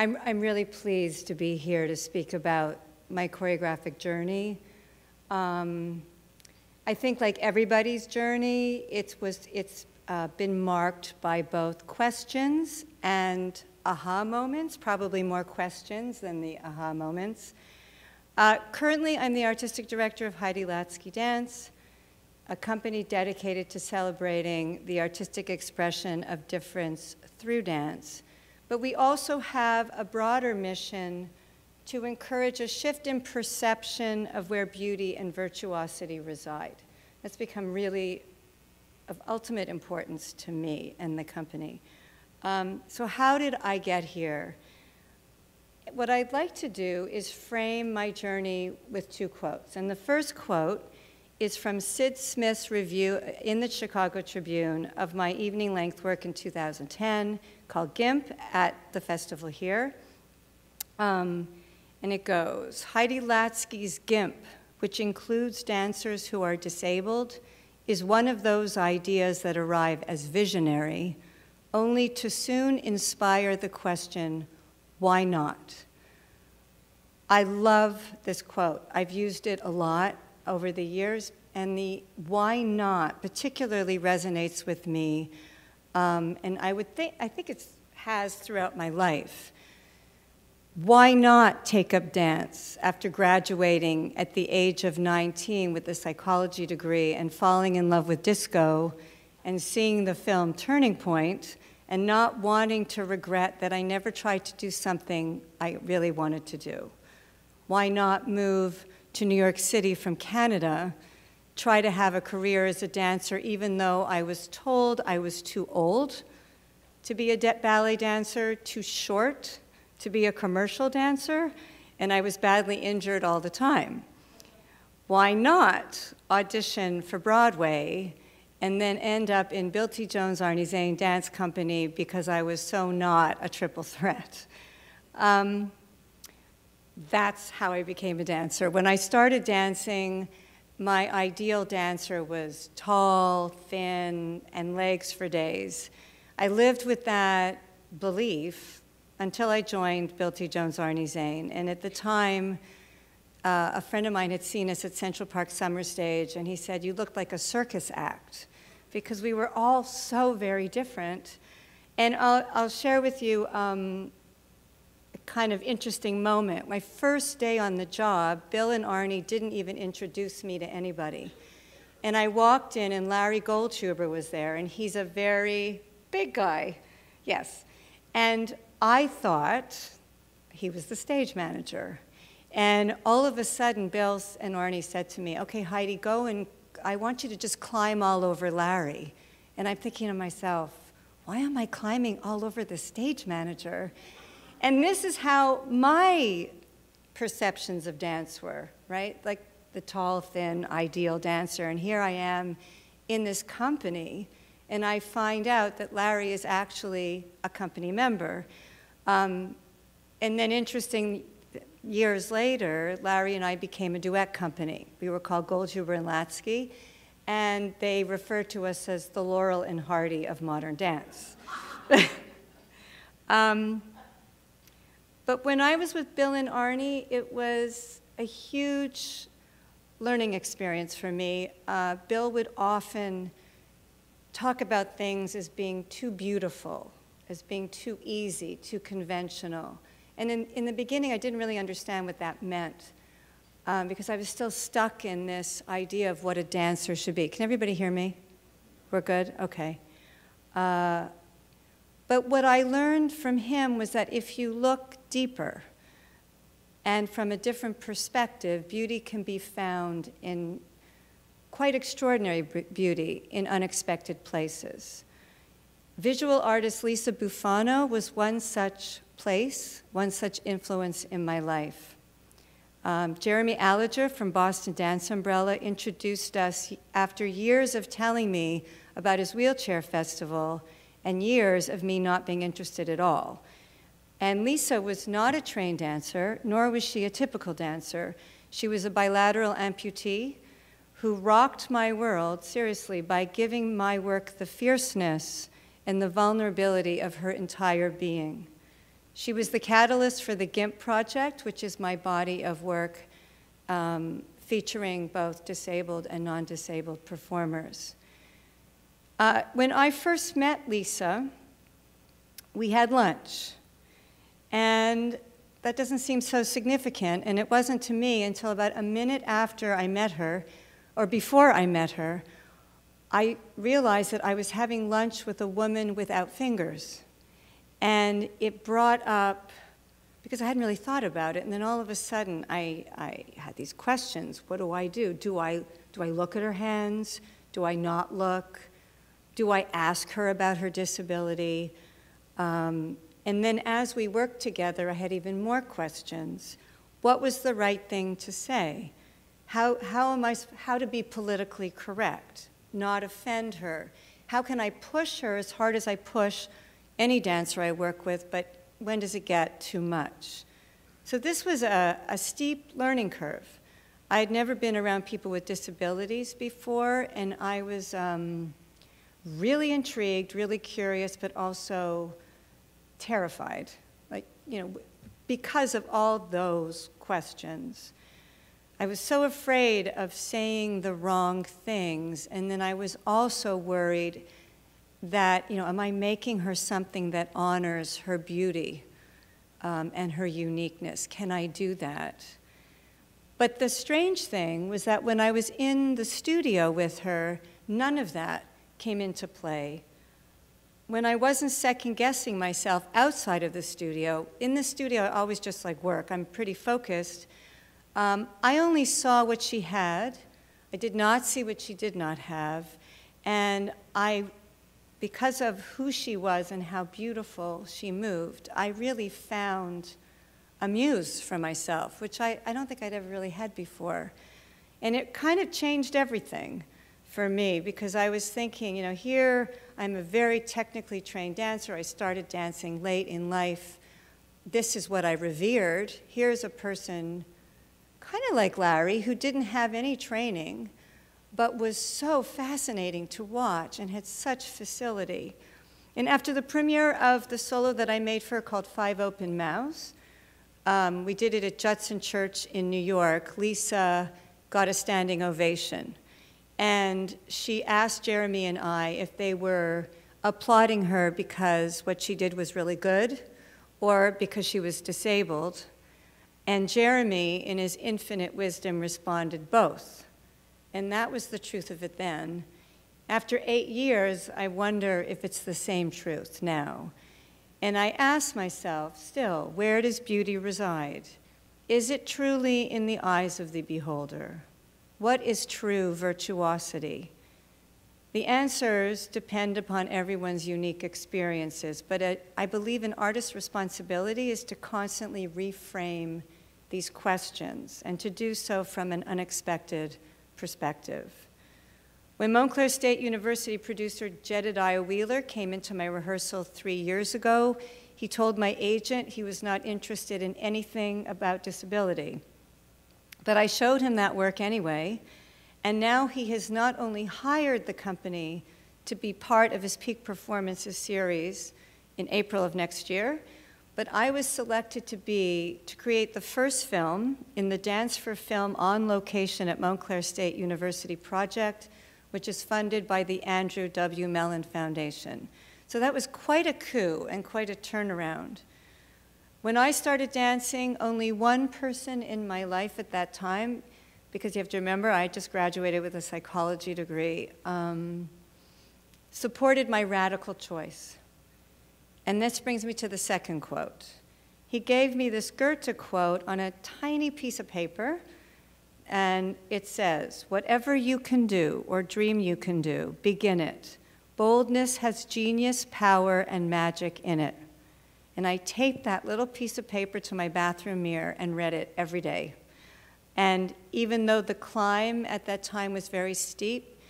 I'm really pleased to be here to speak about my choreographic journey. I think, like everybody's journey, it's been marked by both questions and aha moments, probably more questions than the aha moments. Currently, I'm the artistic director of Heidi Latsky Dance, a company dedicated to celebrating the artistic expression of difference through dance. But we also have a broader mission to encourage a shift in perception of where beauty and virtuosity reside. That's become really of ultimate importance to me and the company. So how did I get here? What I'd like to do is frame my journey with two quotes. And the first quote is from Sid Smith's review in the Chicago Tribune of my evening length work in 2010 called GIMP at the festival here. And it goes, Heidi Latsky's GIMP, which includes dancers who are disabled, is one of those ideas that arrive as visionary, only to soon inspire the question, why not? I love this quote. I've used it a lot over the years, and the why not particularly resonates with me, and I think it has throughout my life. Why not take up dance after graduating at the age of 19 with a psychology degree and falling in love with disco and seeing the film Turning Point and not wanting to regret that I never tried to do something I really wanted to do? Why not move to New York City from Canada, try to have a career as a dancer even though I was told I was too old to be a ballet dancer, too short to be a commercial dancer, and I was badly injured all the time? Why not audition for Broadway and then end up in Bill T. Jones, Arnie Zane Dance Company because I was so not a triple threat? That's how I became a dancer. When I started dancing, my ideal dancer was tall, thin, and legs for days. I lived with that belief until I joined Bill T. Jones, Arnie Zane. And at the time, a friend of mine had seen us at Central Park Summer Stage, and he said, you looked like a circus act, because we were all so very different. And I'll share with you a kind of interesting moment. My first day on the job, Bill and Arnie didn't even introduce me to anybody. And I walked in, and Larry Goldschuber was there, and he's a very big guy, yes. And I thought he was the stage manager. And all of a sudden, Bill and Arnie said to me, okay, Heidi, go and I want you to just climb all over Larry. And I'm thinking to myself, why am I climbing all over the stage manager? And this is how my perceptions of dance were, right? Like the tall, thin, ideal dancer. And here I am in this company, and I find out that Larry is actually a company member. And then interesting, years later, Larry and I became a duet company. We were called Goldhuber and Latsky, and they referred to us as the Laurel and Hardy of modern dance. But when I was with Bill and Arnie, it was a huge learning experience for me. Bill would often talk about things as being too beautiful, as being too easy, too conventional. And in the beginning, I didn't really understand what that meant, because I was still stuck in this idea of what a dancer should be. Can everybody hear me? We're good? Okay. But what I learned from him was that if you look deeper and from a different perspective, beauty can be found in quite extraordinary beauty in unexpected places. Visual artist Lisa Bufano was one such place, one such influence in my life. Jeremy Alliger from Boston Dance Umbrella introduced us after years of telling me about his wheelchair festival and years of me not being interested at all. And Lisa was not a trained dancer, nor was she a typical dancer. She was a bilateral amputee who rocked my world, seriously, by giving my work the fierceness and the vulnerability of her entire being. She was the catalyst for the GIMP project, which is my body of work featuring both disabled and non-disabled performers. When I first met Lisa, we had lunch. And that doesn't seem so significant, and it wasn't to me until about a minute after I met her, or before I met her, I realized that I was having lunch with a woman without fingers. And it brought up, because I hadn't really thought about it, and then all of a sudden I had these questions. What do I do? Do I look at her hands? Do I not look? Do I ask her about her disability? And then as we worked together, I had even more questions. What was the right thing to say? How to be politically correct, not offend her? How can I push her as hard as I push any dancer I work with, but when does it get too much? So this was a steep learning curve. I had never been around people with disabilities before, and I was really intrigued, really curious, but also terrified, like, you know, because of all those questions. I was so afraid of saying the wrong things, and then I was also worried that, you know, am I making her something that honors her beauty and her uniqueness? Can I do that? But the strange thing was that when I was in the studio with her, none of that came into play. When I wasn't second-guessing myself outside of the studio, in the studio I always just like work, I'm pretty focused. I only saw what she had, I did not see what she did not have, and because of who she was and how beautiful she moved, I really found a muse for myself, which I don't think I'd ever really had before. And it kind of changed everything for me, because I was thinking, you know, here I'm a very technically trained dancer. I started dancing late in life. This is what I revered. Here's a person kind of like Larry who didn't have any training but was so fascinating to watch and had such facility. And after the premiere of the solo that I made for her called Five Open Mouths, we did it at Judson Church in New York. Lisa got a standing ovation. And she asked Jeremy and I if they were applauding her because what she did was really good or because she was disabled. And Jeremy, in his infinite wisdom, responded both. And that was the truth of it then. After 8 years, I wonder if it's the same truth now. And I ask myself still, where does beauty reside? Is it truly in the eyes of the beholder? What is true virtuosity? The answers depend upon everyone's unique experiences, but I believe an artist's responsibility is to constantly reframe these questions and to do so from an unexpected perspective. When Montclair State University producer Jedediah Wheeler came into my rehearsal 3 years ago, he told my agent he was not interested in anything about disability. But I showed him that work anyway, and now he has not only hired the company to be part of his Peak Performances series in April of next year, but I was selected to create the first film in the Dance for Film on Location at Montclair State University project, which is funded by the Andrew W. Mellon Foundation. So that was quite a coup and quite a turnaround. When I started dancing, only one person in my life at that time, because you have to remember, I just graduated with a psychology degree, supported my radical choice. And this brings me to the second quote. He gave me this Goethe quote on a tiny piece of paper, and it says, "Whatever you can do or dream you can do, begin it. Boldness has genius, power, and magic in it." And I taped that little piece of paper to my bathroom mirror and read it every day. And even though the climb at that time was very steep,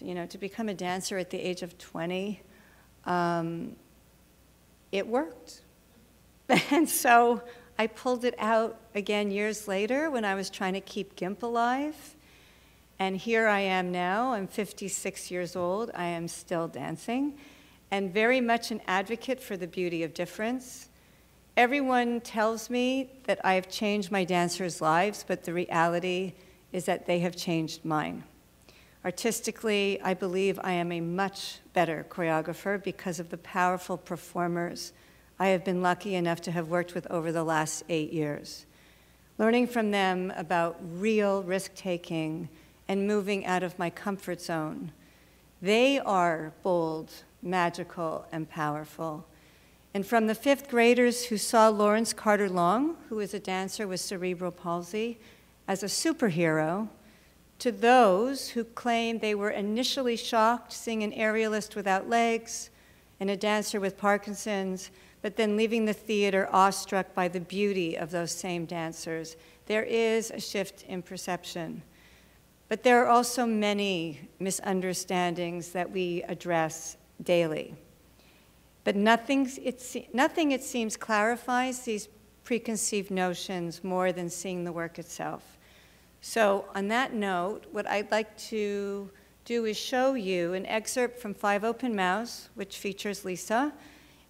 you know, to become a dancer at the age of 20, it worked. And so I pulled it out again years later when I was trying to keep GIMP alive. And here I am now. I'm 56 years old. I am still dancing. And very much an advocate for the beauty of difference. Everyone tells me that I've changed my dancers' lives, but the reality is that they have changed mine. Artistically, I believe I am a much better choreographer because of the powerful performers I have been lucky enough to have worked with over the last 8 years. Learning from them about real risk-taking and moving out of my comfort zone. They are bold, magical, and powerful. And from the fifth graders who saw Lawrence Carter Long, who is a dancer with cerebral palsy, as a superhero, to those who claimed they were initially shocked seeing an aerialist without legs and a dancer with Parkinson's, but then leaving the theater awestruck by the beauty of those same dancers, there is a shift in perception. But there are also many misunderstandings that we address daily. But nothing, it seems, clarifies these preconceived notions more than seeing the work itself. So on that note, what I'd like to do is show you an excerpt from Five Open Mouths, which features Lisa,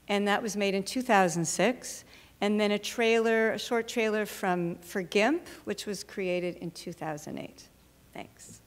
and that was made in 2006, and then a short trailer for GIMP, which was created in 2008. Thanks.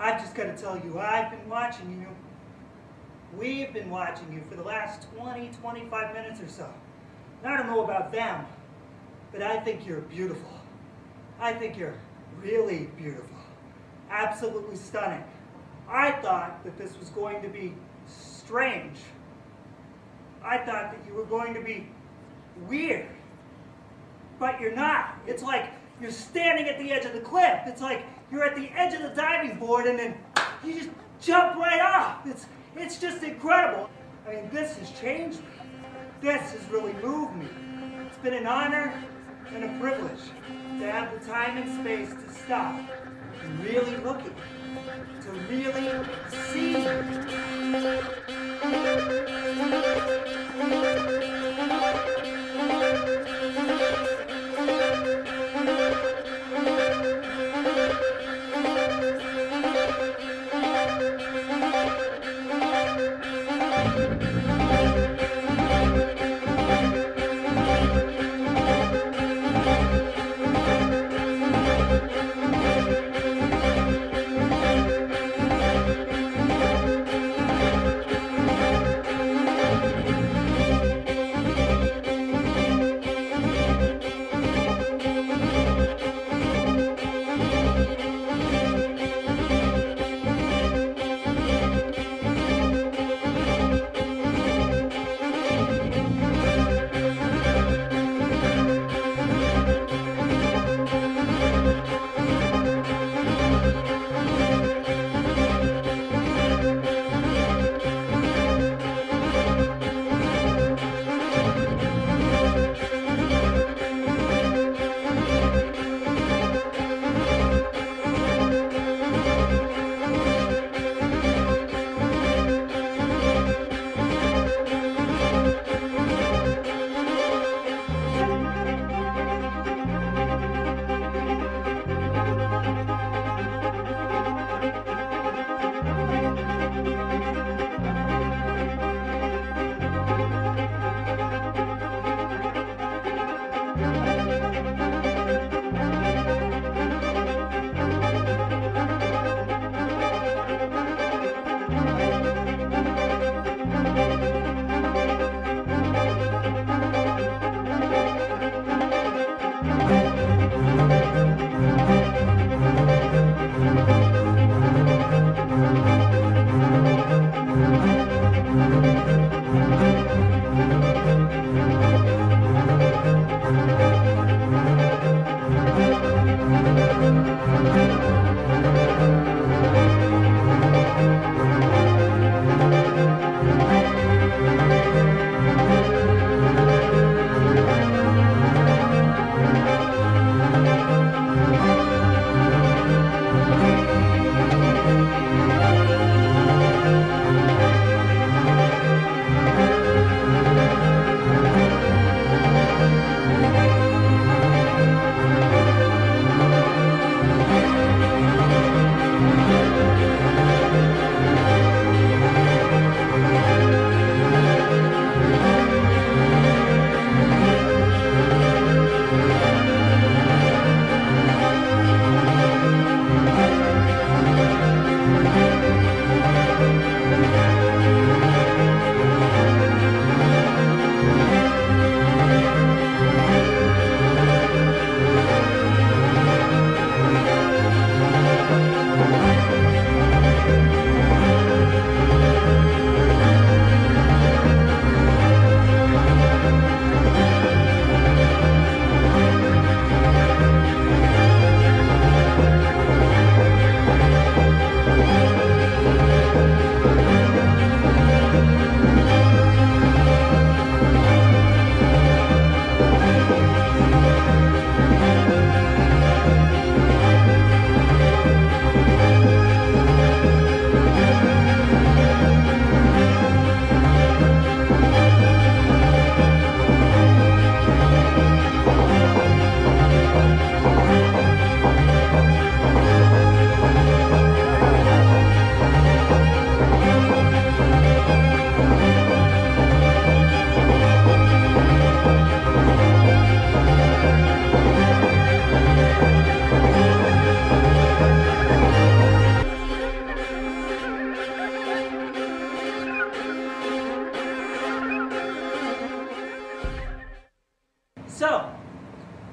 I've just got to tell you, I've been watching you. We've been watching you for the last 20, 25 minutes or so. And I don't know about them, but I think you're beautiful. I think you're really beautiful. Absolutely stunning. I thought that this was going to be strange. I thought that you were going to be weird. But you're not. It's like you're standing at the edge of the cliff. It's like you're at the edge of the diving board and then you just jump right off. It's just incredible. I mean, this has changed me. This has really moved me. It's been an honor and a privilege to have the time and space to stop and really look at you, to really see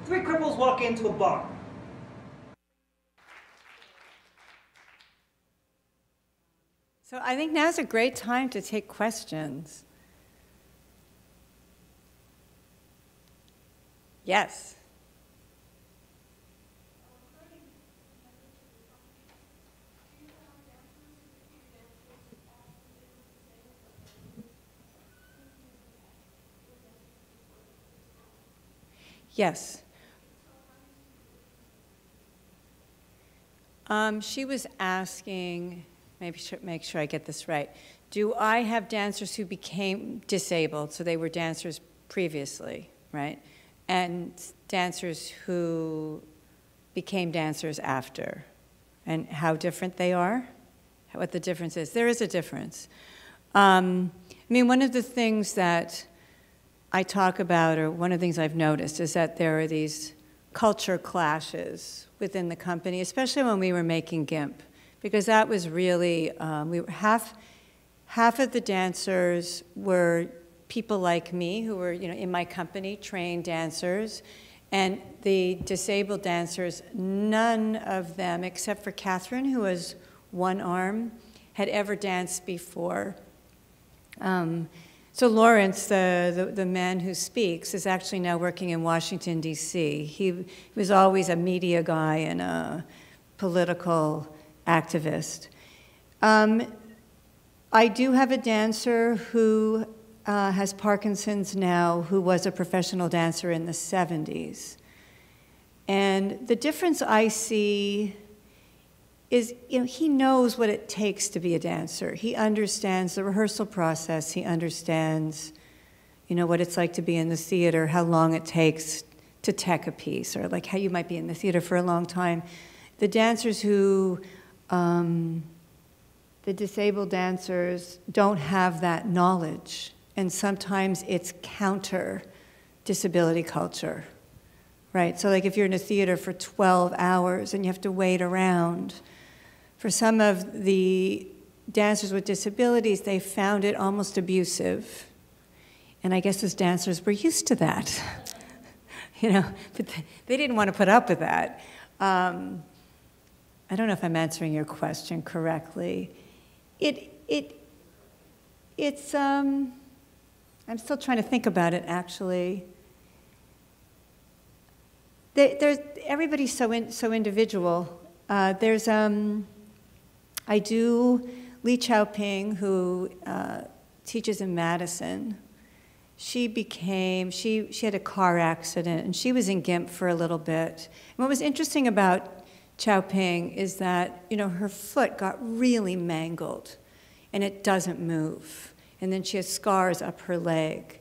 Three cripples walk into a bar. So I think now's a great time to take questions. Yes. Yes. She was asking, maybe make sure I get this right, do I have dancers who became disabled, so they were dancers previously, right? And dancers who became dancers after, and how different they are, what the difference is. There is a difference. I mean, one of the things that I talk about, or one of the things I've noticed, is that there are these culture clashes within the company, especially when we were making GIMP, because that was really, half of the dancers were people like me who were, in my company, trained dancers, and the disabled dancers, none of them, except for Catherine, who was one arm, had ever danced before. So Lawrence, the man who speaks, is actually now working in Washington, D.C. He was always a media guy and a political activist. I do have a dancer who has Parkinson's now, who was a professional dancer in the 70s. And the difference I see is, he knows what it takes to be a dancer. He understands the rehearsal process. He understands, what it's like to be in the theater, how long it takes to tech a piece, or like how you might be in the theater for a long time. The dancers who, the disabled dancers don't have that knowledge, and sometimes it's counter disability culture, right? So like if you're in a theater for 12 hours and you have to wait around, for some of the dancers with disabilities, they found it almost abusive. And I guess as dancers, we're used to that. But they didn't want to put up with that. I don't know if I'm answering your question correctly. I'm still trying to think about it, actually. Everybody's so individual. I do Li Chao Ping, who teaches in Madison. She had a car accident, and she was in GIMP for a little bit. And what was interesting about Chao Ping is that, her foot got really mangled, and it doesn't move. And then she has scars up her leg.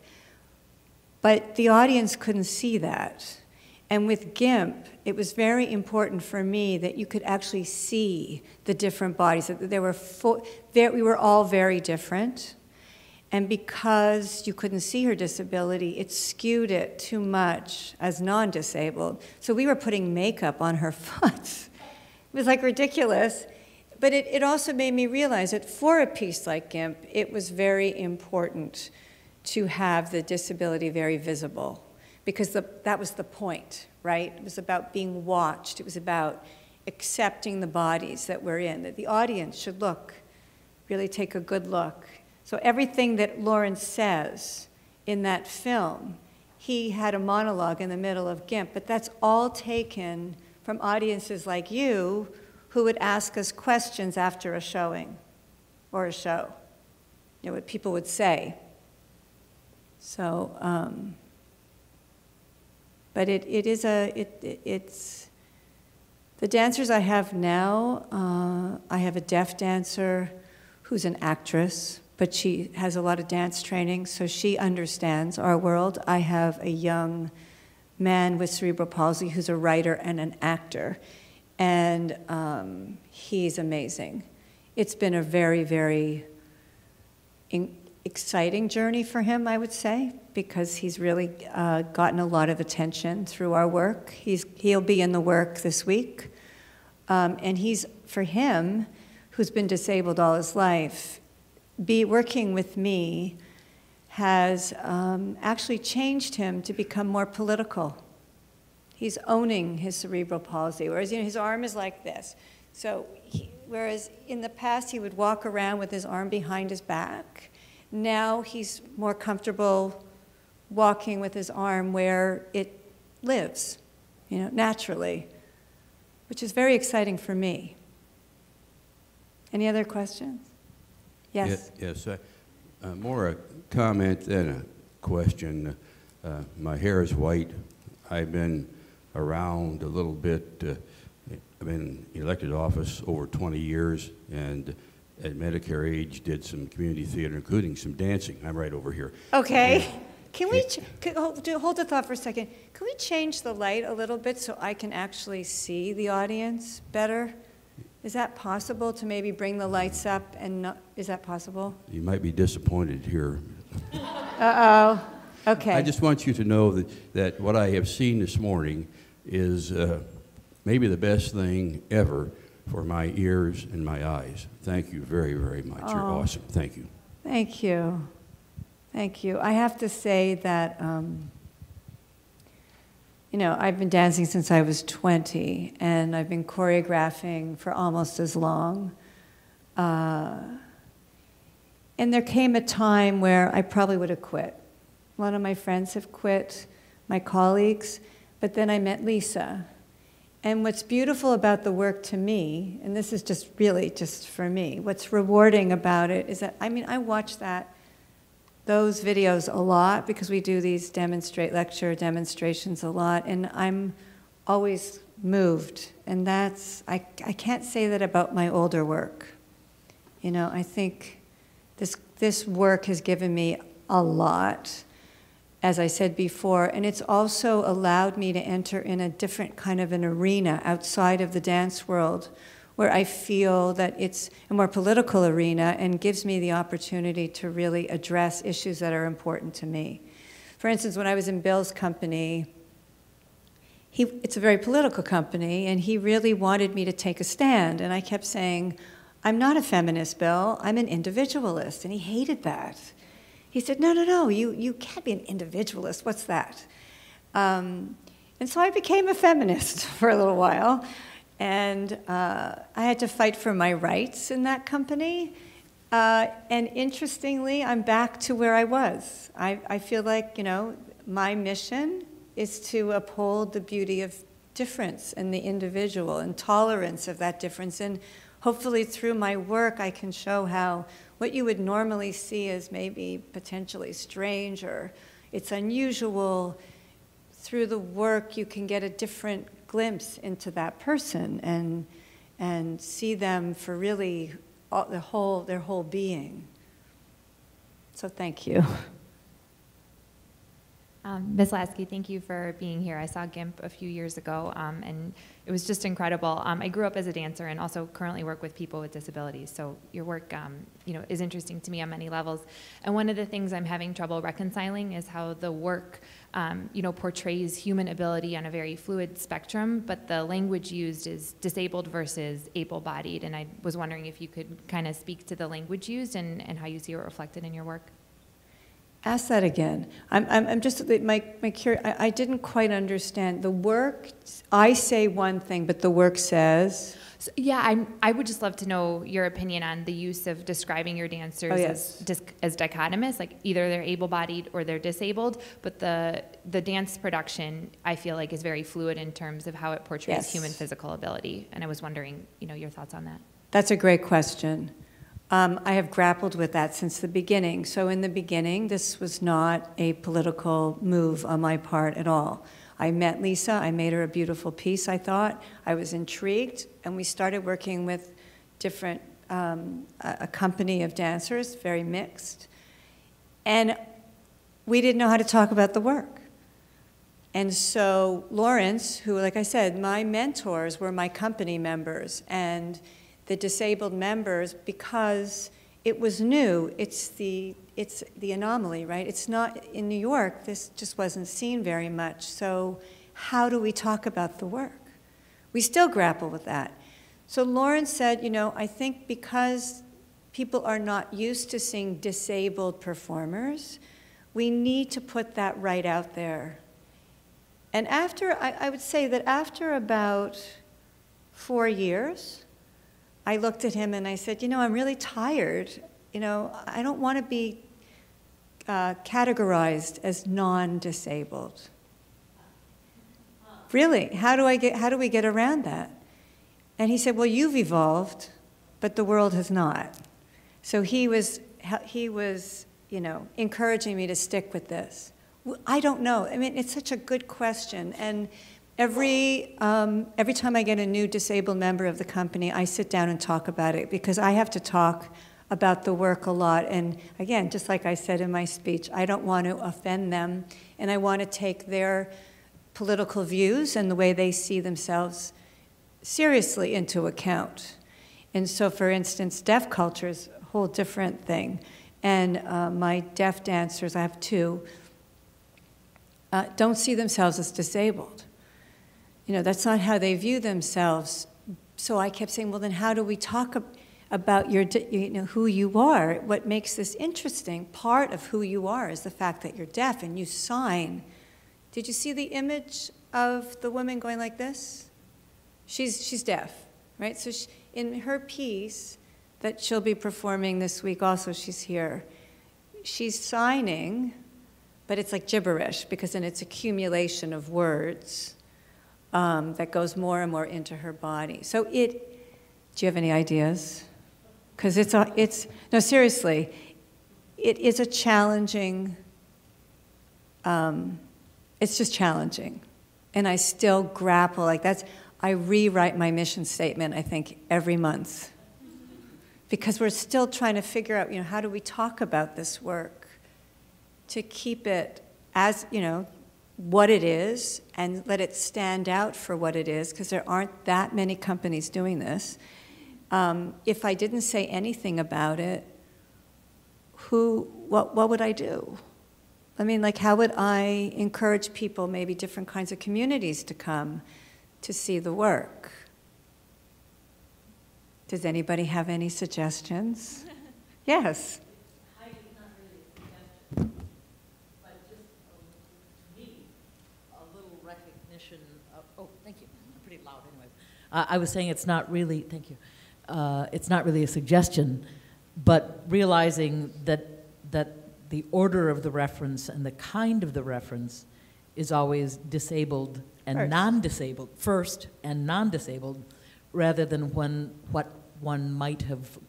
But the audience couldn't see that. And with GIMP, it was very important for me that you could actually see the different bodies. We were all very different. And because you couldn't see her disability, it skewed it too much as non-disabled. So we were putting makeup on her foot. It was like ridiculous. But it also made me realize that for a piece like GIMP, it was very important to have the disability very visible, because that was the point, right? It was about being watched. It was about accepting the bodies that we're in, that the audience should really take a good look. So everything that Lawrence says in that film, he had a monologue in the middle of GIMP, but that's all taken from audiences like you who would ask us questions after a showing or a show, what people would say. So, but it's, the dancers I have now, I have a deaf dancer who's an actress, but she has a lot of dance training, so she understands our world. I have a young man with cerebral palsy who's a writer and an actor, and he's amazing. It's been a very, very exciting journey for him, I would say, because he's really gotten a lot of attention through our work. He'll be in the work this week. And for him, who's been disabled all his life, working with me has actually changed him to become more political. He's owning his cerebral palsy, whereas his arm is like this. So whereas in the past he would walk around with his arm behind his back, now he's more comfortable walking with his arm where it lives, naturally, which is very exciting for me. Any other questions? Yes? Yes, more a comment than a question. My hair is white. I've been around a little bit. I've been in elected office over 20 years, and at Medicare age did some community theater, including some dancing. I'm right over here. Okay. Can we, hold the thought for a second. Can we change the light a little bit so I can actually see the audience better? Is that possible to maybe bring the lights up and not, is that possible? You might be disappointed here. Uh-oh, okay. I just want you to know that, what I have seen this morning is maybe the best thing ever for my ears and my eyes. Thank you very, very much. Oh. You're awesome, thank you. Thank you. Thank you. I have to say that, I've been dancing since I was 20, and I've been choreographing for almost as long. And there came a time where I probably would have quit. A lot of my friends have quit, my colleagues, but then I met Lisa. And what's beautiful about the work to me, and this is just really just for me, what's rewarding about it is that, I watch those videos a lot because we do these demonstrations a lot, and I'm always moved. And that's, I can't say that about my older work. I think this work has given me a lot, as I said before, and it's also allowed me to enter in a different kind of an arena outside of the dance world, where I feel that it's a more political arena and gives me the opportunity to really address issues that are important to me. For instance, when I was in Bill's company, it's a very political company, and he really wanted me to take a stand, and I kept saying, I'm not a feminist, Bill, I'm an individualist, and he hated that. He said, no, no, no, you can't be an individualist, what's that? And so I became a feminist for a little while. And I had to fight for my rights in that company. And interestingly, I'm back to where I was. I feel like, my mission is to uphold the beauty of difference and the individual and tolerance of that difference. And hopefully through my work, I can show how what you would normally see as maybe potentially strange or it's unusual, through the work you can get a different glimpse into that person and see them for really their whole being. So thank you. Ms. Latsky, thank you for being here. I saw GIMP a few years ago, and it was just incredible. I grew up as a dancer and also currently work with people with disabilities, so your work is interesting to me on many levels. And one of the things I'm having trouble reconciling is how the work portrays human ability on a very fluid spectrum, but the language used is disabled versus able-bodied, and I was wondering if you could kind of speak to the language used and how you see it reflected in your work. Ask that again. I'm just, I didn't quite understand. The work, I say one thing, but the work says? So, yeah, I would just love to know your opinion on the use of describing your dancers as dichotomous, like either they're able-bodied or they're disabled, but the dance production, I feel like, is very fluid in terms of how it portrays human physical ability. And I was wondering, your thoughts on that. That's a great question. I have grappled with that since the beginning. So in the beginning, this was not a political move on my part at all. I met Lisa, I made her a beautiful piece, I thought. I was intrigued, and we started working with different, a company of dancers, very mixed. And we didn't know how to talk about the work. And so Lawrence, who, like I said, my mentors were my company members, and the disabled members, because it was new, it's the anomaly, right? It's not, in New York, this just wasn't seen very much, so how do we talk about the work? We still grapple with that. So Lawrence said, I think because people are not used to seeing disabled performers, we need to put that right out there And after, I would say that after about 4 years, I looked at him and I said, you know, I'm really tired. You know, I don't want to be categorized as non-disabled. Really, how do we get around that? And he said, well, you've evolved, but the world has not. So he was, you know, encouraging me to stick with this. I don't know. I mean, it's such a good question. And every time I get a new disabled member of the company, I sit down and talk about it, because I have to talk about the work a lot. And again, just like I said in my speech, I don't want to offend them, and I want to take their political views and the way they see themselves seriously into account. And so, for instance, deaf culture is a whole different thing. And my deaf dancers, I have two, don't see themselves as disabled. You know, that's not how they view themselves. So I kept saying, well, then how do we talk about your, you know, who you are? What makes this interesting? Part of who you are is the fact that you're deaf and you sign. Did you see the image of the woman going like this? She's deaf, right? So she, in her piece that she'll be performing this week also, she's here, she's signing, but it's like gibberish, because then it's accumulation of words that goes more and more into her body. So do you have any ideas? Because no, seriously, it is a challenging, it's just challenging. And I still grapple, like I rewrite my mission statement, I think, every month. Because we're still trying to figure out, you know, how do we talk about this work to keep it as, you know, what it is, and let it stand out for what it is, because there aren't that many companies doing this. If I didn't say anything about it, what would I do? I mean, like, how would I encourage people, maybe different kinds of communities, to come to see the work? Does anybody have any suggestions? Yes. I was saying it's not really, thank you, it's not really a suggestion, but realizing that the order of the reference and the kind of the reference is always disabled and non-disabled, first and non-disabled, rather than what one might have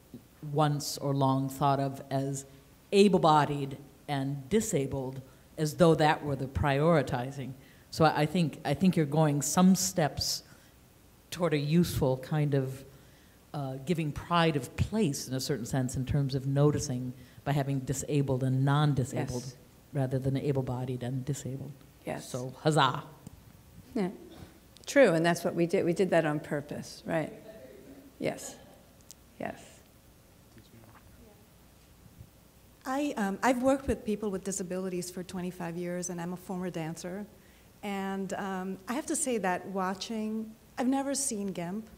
once or long thought of as able-bodied and disabled, as though that were the prioritizing. So I think you're going some steps toward a useful kind of giving pride of place in a certain sense, in terms of noticing by having disabled and non-disabled, yes, rather than able-bodied and disabled. Yes. So huzzah. Yeah, true, and that's what we did. We did that on purpose, right? Yes, yes. I've worked with people with disabilities for 25 years, and I'm a former dancer. And I have to say that watching, I've never seen GIMP.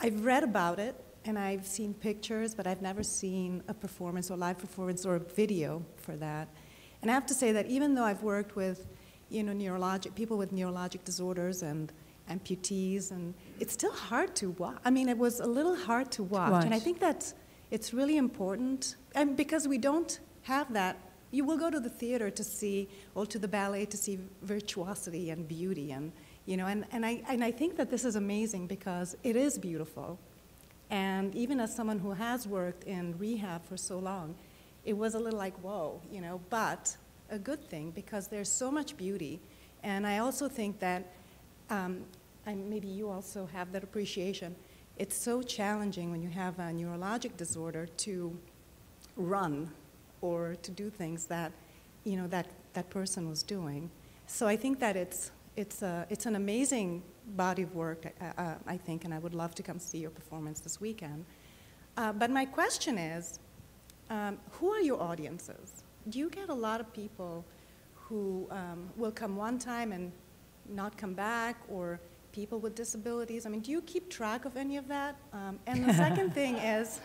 I've read about it, and I've seen pictures, but I've never seen a performance or live performance or a video for that. And I have to say that even though I've worked with, you know, people with neurologic disorders and amputees, and it's still hard to watch. I mean, it was a little hard to watch. And I think that it's really important, and because we don't have that, you will go to the theater to see, or to the ballet to see virtuosity and beauty. And you know, and I think that this is amazing, because it is beautiful. And even as someone who has worked in rehab for so long, it was a little like, whoa, you know, but a good thing, because there's so much beauty. And I also think that, and maybe you also have that appreciation, it's so challenging when you have a neurologic disorder to run or to do things that, you know, that person was doing. So I think that it's an amazing body of work, I think, and I would love to come see your performance this weekend. But my question is, who are your audiences? Do you get a lot of people who will come one time and not come back, or people with disabilities? I mean, do you keep track of any of that? And the second thing is,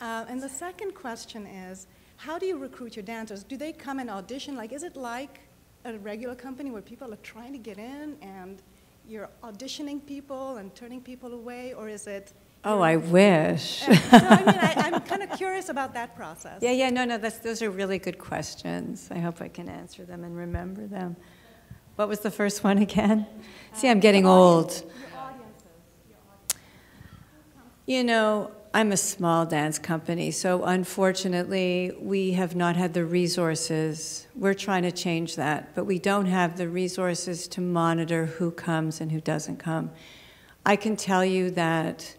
and the second question is, how do you recruit your dancers? Do they come and audition? Like, is it like a regular company where people are trying to get in and you're auditioning people and turning people away, or is it? Oh, I wish. No, I mean, I'm kind of curious about that process. Yeah, yeah, no, no, those are really good questions. I hope I can answer them and remember them. What was the first one again? See, I'm getting old. You know, I'm a small dance company, so unfortunately, we have not had the resources. We're trying to change that, but we don't have the resources to monitor who comes and who doesn't come. I can tell you that,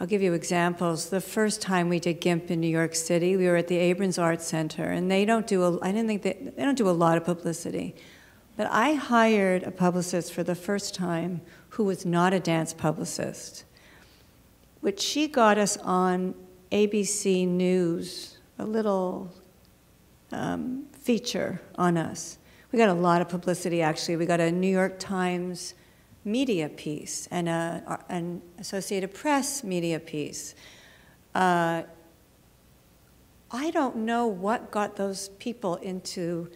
I'll give you examples. The first time we did GIMP in New York City, we were at the Abrons Art Center, and they don't do a, they don't do a lot of publicity. But I hired a publicist for the first time who was not a dance publicist, which she got us on ABC News, a little feature on us. We got a lot of publicity, actually. We got a New York Times media piece and an Associated Press media piece. I don't know what got those people into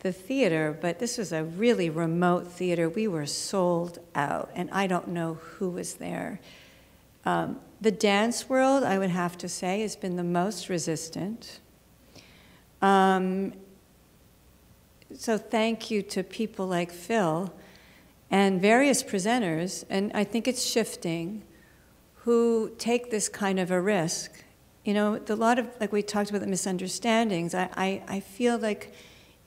the theater, but this was a really remote theater. We were sold out, and I don't know who was there. The dance world, I would have to say, has been the most resistant. So thank you to people like Phil and various presenters, and I think it's shifting, who take this kind of a risk. You know, a lot of, like we talked about, the misunderstandings. I feel like,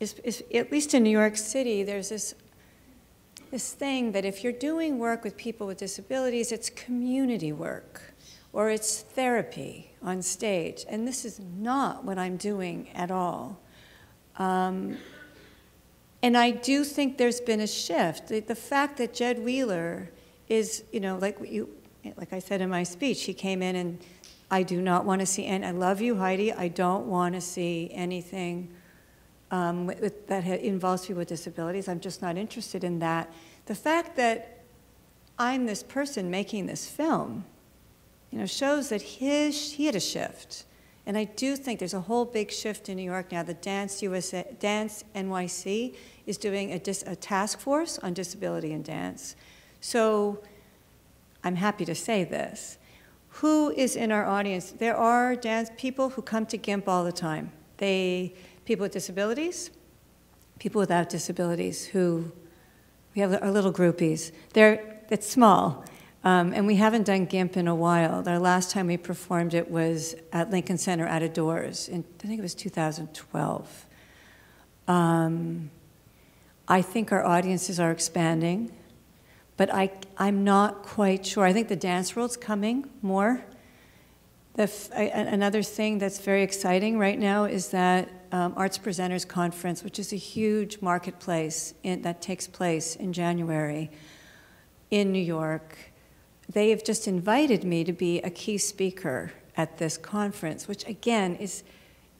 at least in New York City, there's this thing that if you're doing work with people with disabilities, it's community work, or it's therapy on stage. And this is not what I'm doing at all. And I do think there's been a shift. The fact that Jed Wheeler is, you know, like I said in my speech, he came in and I do not want to see, and I love you, Heidi, I don't want to see anything that involves people with disabilities. I'm just not interested in that. The fact that I'm this person making this film, you know, shows that he had a shift. And I do think there's a whole big shift in New York now. The Dance NYC is doing a task force on disability in dance. So I'm happy to say this. Who is in our audience? There are dance people who come to GIMP all the time. People with disabilities, people without disabilities, who we have our little groupies. It's small, and we haven't done GIMP in a while. Our last time we performed it was at Lincoln Center out of doors, in, I think it was 2012. I think our audiences are expanding, but I'm not quite sure. I think the dance world's coming more. Another thing that's very exciting right now is that Arts Presenters Conference, which is a huge marketplace that takes place in January in New York. They have just invited me to be a key speaker at this conference, which again is,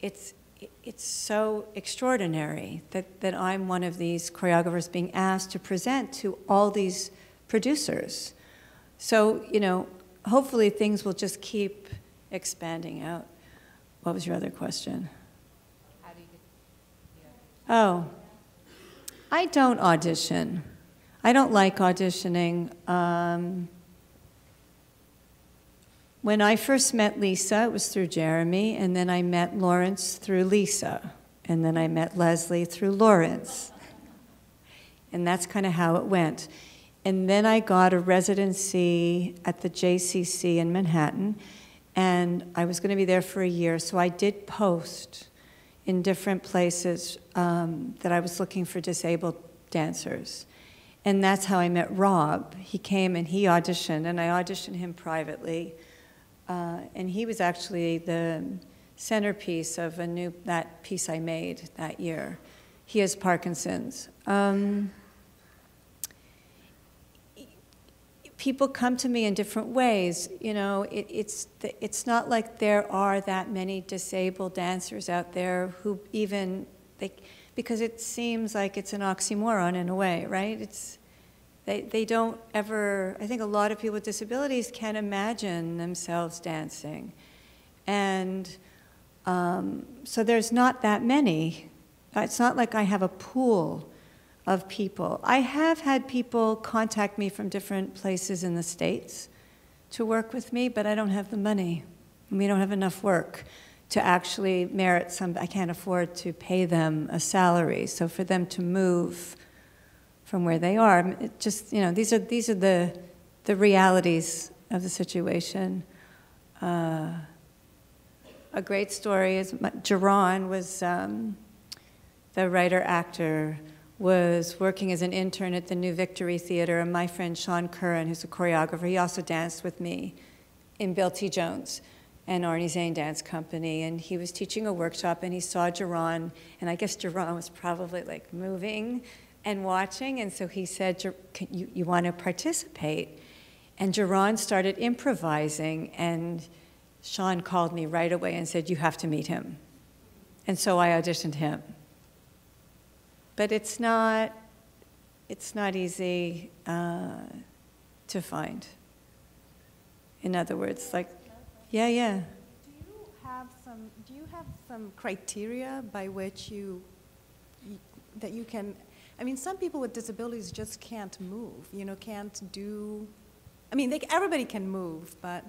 it's so extraordinary that I'm one of these choreographers being asked to present to all these producers. So, you know, hopefully things will just keep expanding out. What was your other question? How do you get, oh, I don't audition. I don't like auditioning. When I first met Lisa, it was through Jeremy, and then I met Lawrence through Lisa, and then I met Leslie through Lawrence. And that's kind of how it went. And then I got a residency at the JCC in Manhattan, and I was going to be there for a year, so I did post in different places that I was looking for disabled dancers. And that's how I met Rob. He came and he auditioned, and I auditioned him privately. And he was actually the centerpiece of that piece I made that year. He has Parkinson's. People come to me in different ways. You know, it's not like there are that many disabled dancers out there who even, because it seems like it's an oxymoron in a way, right? They don't ever, I think a lot of people with disabilities can't imagine themselves dancing. And so there's not that many. It's not like I have a pool of people. I have had people contact me from different places in the States to work with me, but I don't have the money. We don't have enough work to actually merit some, I can't afford to pay them a salary. So for them to move from where they are, it just, you know, these are the realities of the situation. A great story is, Jaron was, the writer-actor, was working as an intern at the New Victory Theater, and my friend Sean Curran, who's a choreographer, he also danced with me in Bill T. Jones and Arnie Zane Dance Company, and he was teaching a workshop, and he saw Jaron, and I guess Jaron was probably like moving and watching, and so he said, you want to participate? And Jaron started improvising, and Sean called me right away and said, you have to meet him. And so I auditioned him. But it's not easy to find. In other words, like, yeah, yeah. Do you have some criteria by which that you can, I mean, some people with disabilities just can't move, you know, can't do, I mean, everybody can move, but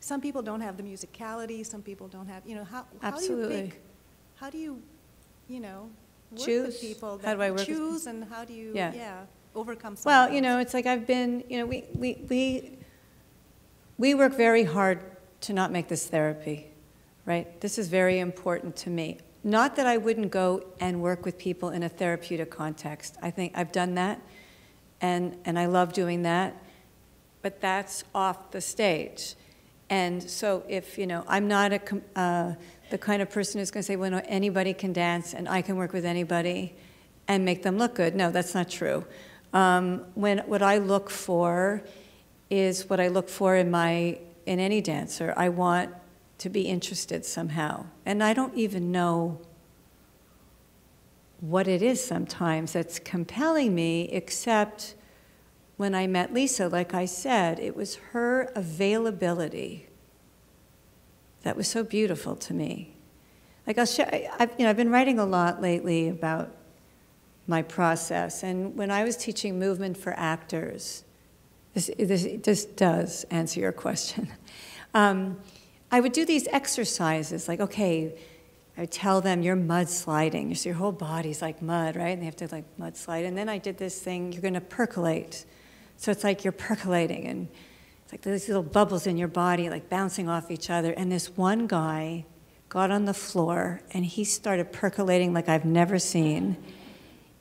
some people don't have the musicality, some people don't have, you know, how do you pick, how do you, you know, work choose with people that how do I work choose with and how do you overcome something? Well, you know, it's like I've been, you know, we work very hard to not make this therapy, right? This is very important to me. Not that I wouldn't go and work with people in a therapeutic context. I think I've done that, and I love doing that, but that's off the stage. And so if, you know, I'm not the kind of person who's going to say, well, no, anybody can dance and I can work with anybody and make them look good. No, that's not true. What I look for is what I look for in any dancer. I want to be interested somehow. And I don't even know what it is sometimes that's compelling me, except when I met Lisa, like I said, it was her availability that was so beautiful to me. Like I'll share, you know, I've been writing a lot lately about my process, and when I was teaching movement for actors, this does answer your question. I would do these exercises, like, okay, I would tell them, you're mudsliding, so your whole body's like mud, right? And they have to like mudslide, and then I did this thing, you're gonna percolate. So it's like you're percolating, and it's like these little bubbles in your body like bouncing off each other. And this one guy got on the floor and he started percolating like I've never seen.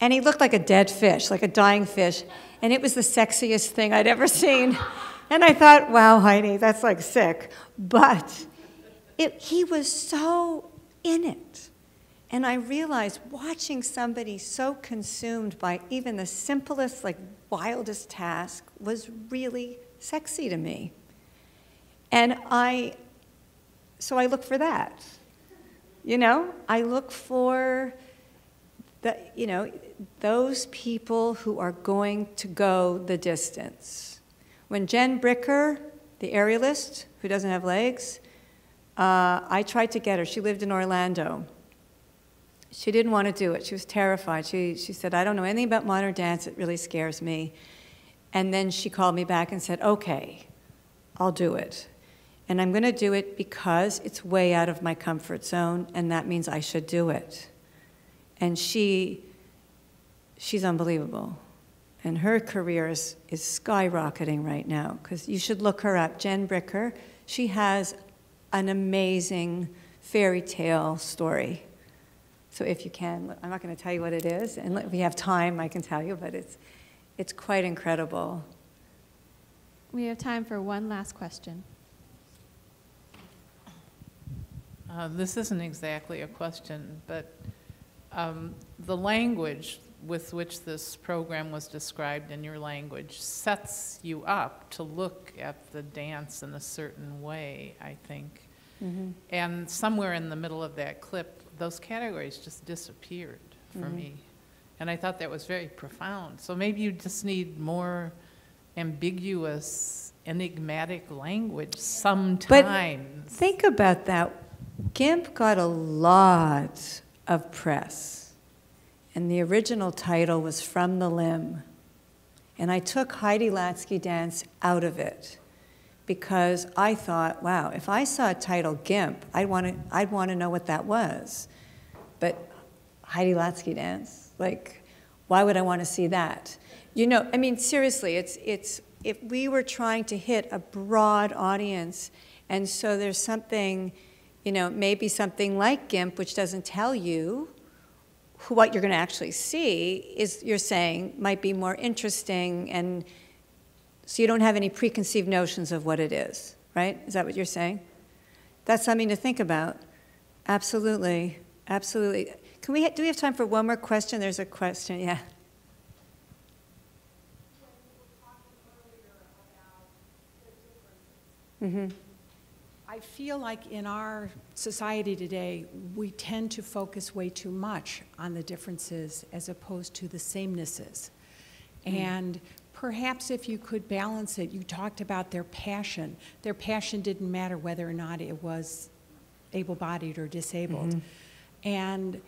And he looked like a dead fish, like a dying fish. And it was the sexiest thing I'd ever seen. And I thought, wow, Heidi, that's like sick. But he was so in it. And I realized watching somebody so consumed by even the simplest, like wildest task was really sexy to me. And so I look for that, you know? I look for the, you know, those people who are going to go the distance. When Jen Bricker, the aerialist, who doesn't have legs, I tried to get her. She lived in Orlando. She didn't want to do it. She was terrified. She said, I don't know anything about modern dance. It really scares me. And then she called me back and said, okay, I'll do it. And I'm going to do it because it's way out of my comfort zone, and that means I should do it. And she's unbelievable. And her career is skyrocketing right now, because you should look her up. Jen Bricker, she has an amazing fairy tale story. So if you can, I'm not going to tell you what it is, and if we have time, I can tell you, but it's quite incredible. We have time for one last question. This isn't exactly a question, but the language with which this program was described in your language sets you up to look at the dance in a certain way, I think. Mm-hmm. And somewhere in the middle of that clip, those categories just disappeared for mm-hmm. me. And I thought that was very profound. So maybe you just need more ambiguous, enigmatic language sometimes. But think about that. GIMP got a lot of press. and the original title was From the Limb. And I took Heidi Latsky Dance out of it because I thought, wow, if I saw a title GIMP, I'd want to know what that was. But Heidi Latsky Dance, like, why would I want to see that? You know, I mean, seriously, it's if we were trying to hit a broad audience, and so there's something, you know, maybe something like GIMP, which doesn't tell you what you're going to actually see, is you're saying might be more interesting, and so you don't have any preconceived notions of what it is, right? Is that what you're saying? That's something to think about. Absolutely, absolutely. Can we? Do we have time for one more question? There's a question, yeah. Mm-hmm. I feel like in our society today, we tend to focus way too much on the differences as opposed to the samenesses. Mm-hmm. And perhaps if you could balance it, you talked about their passion. Their passion didn't matter whether or not it was able-bodied or disabled. Mm-hmm. And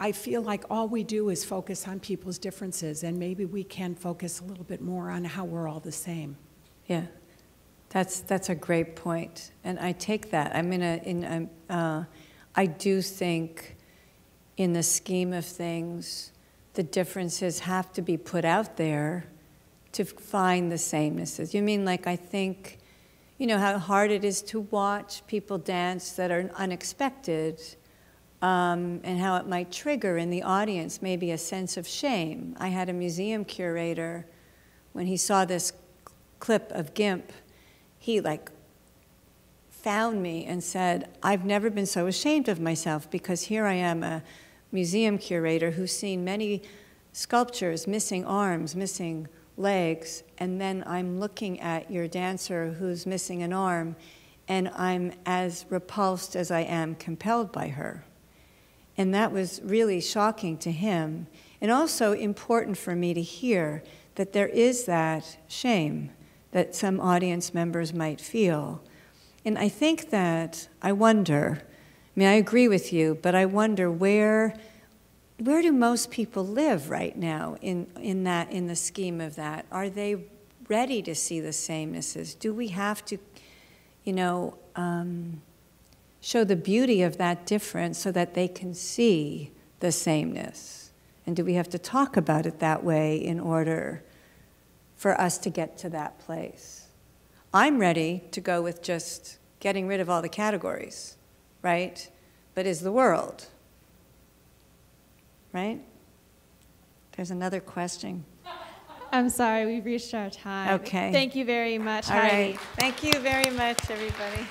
I feel like all we do is focus on people's differences, and maybe we can focus a little bit more on how we're all the same. Yeah. That's a great point, and I take that. I do think, in the scheme of things, the differences have to be put out there to find the samenesses. You mean, like, I think, you know, how hard it is to watch people dance that are unexpected, and how it might trigger in the audience maybe a sense of shame. I had a museum curator, when he saw this clip of GIMP, he like found me and said, I've never been so ashamed of myself, because here I am, a museum curator who's seen many sculptures, missing arms, missing legs, and then I'm looking at your dancer who's missing an arm, and I'm as repulsed as I am compelled by her. And that was really shocking to him, and also important for me to hear that there is that shame that some audience members might feel. And I think that, I wonder, I mean, I agree with you, but I wonder where do most people live right now in the scheme of that? Are they ready to see the samenesses? Do we have to, you know, show the beauty of that difference so that they can see the sameness? And do we have to talk about it that way in order for us to get to that place? I'm ready to go with just getting rid of all the categories, right? But is the world, right? There's another question. I'm sorry, we've reached our time. Okay. Thank you very much, Heidi. All right. Thank you very much, everybody.